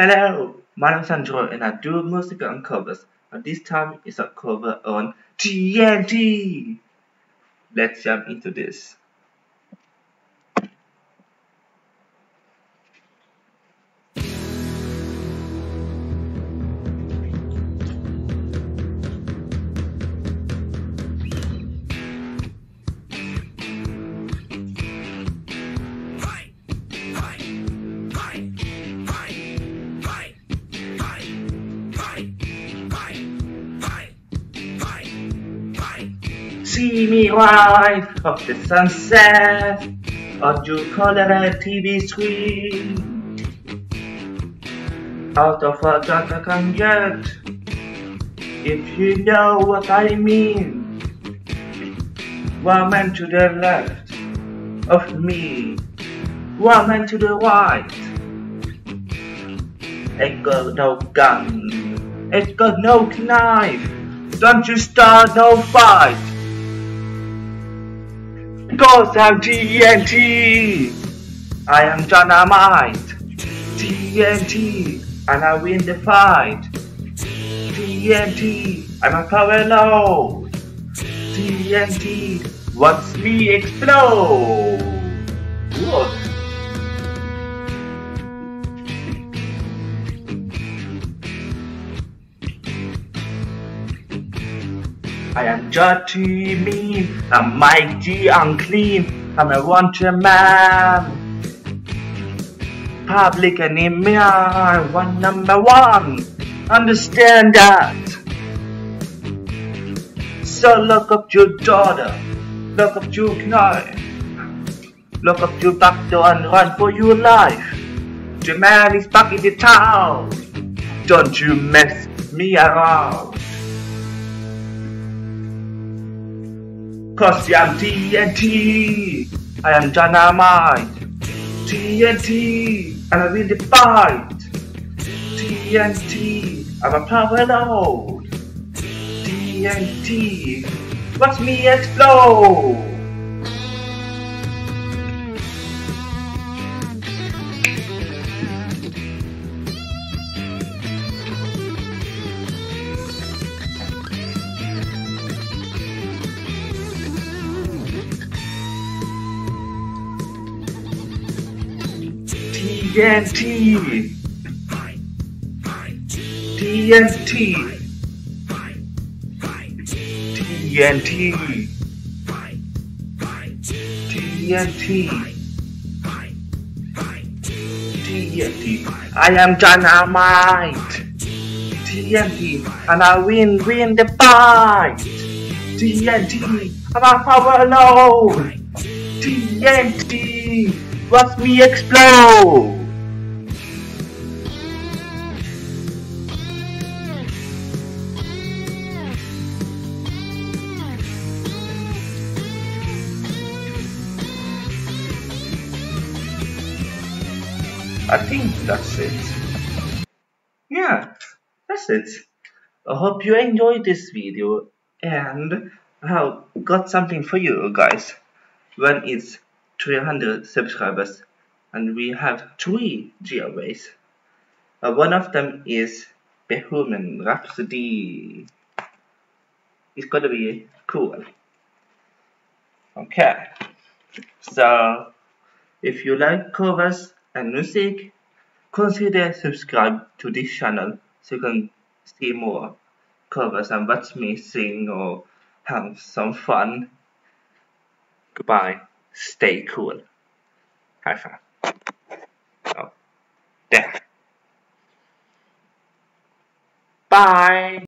Hello, my name is André and I do musical and covers, and this time it's a cover on TNT. Let's jump into this. See me right of the sunset on your color TV screen. Out of a dark I can get, if you know what I mean. One man to the left of me, one man to the right. Ain't got no gun, ain't got no knife. Don't you start no fight, because I'm TNT, I am dynamite. TNT, and I win the fight. TNT, I'm a power load. TNT, watch me explode. What? I am dirty, mean, I'm mighty, unclean, I'm a wanted man. Public enemy, I'm one number one, understand that. So lock up your daughter, lock up your knife, lock up your back door and run for your life. The man is back in the town, don't you mess me around. Cause I'm TNT, I am dynamite. TNT, and I win the fight. TNT, I'm a power load. TNT, watch me explode. TNT, TNT, TNT, TNT, TNT, I am dynamite. TNT, and I win the fight. TNT, I'm a power load. TNT, watch me explode. I think that's it. Yeah, that's it. I hope you enjoyed this video and I got something for you guys. When it's 300 subscribers and we have 3 giveaways. One of them is Bohemian Rhapsody. It's gonna be cool. Okay, so if you like covers and music, consider subscribe to this channel so you can see more covers and watch me sing or have some fun. Goodbye, stay cool. High five. Oh, there. Bye.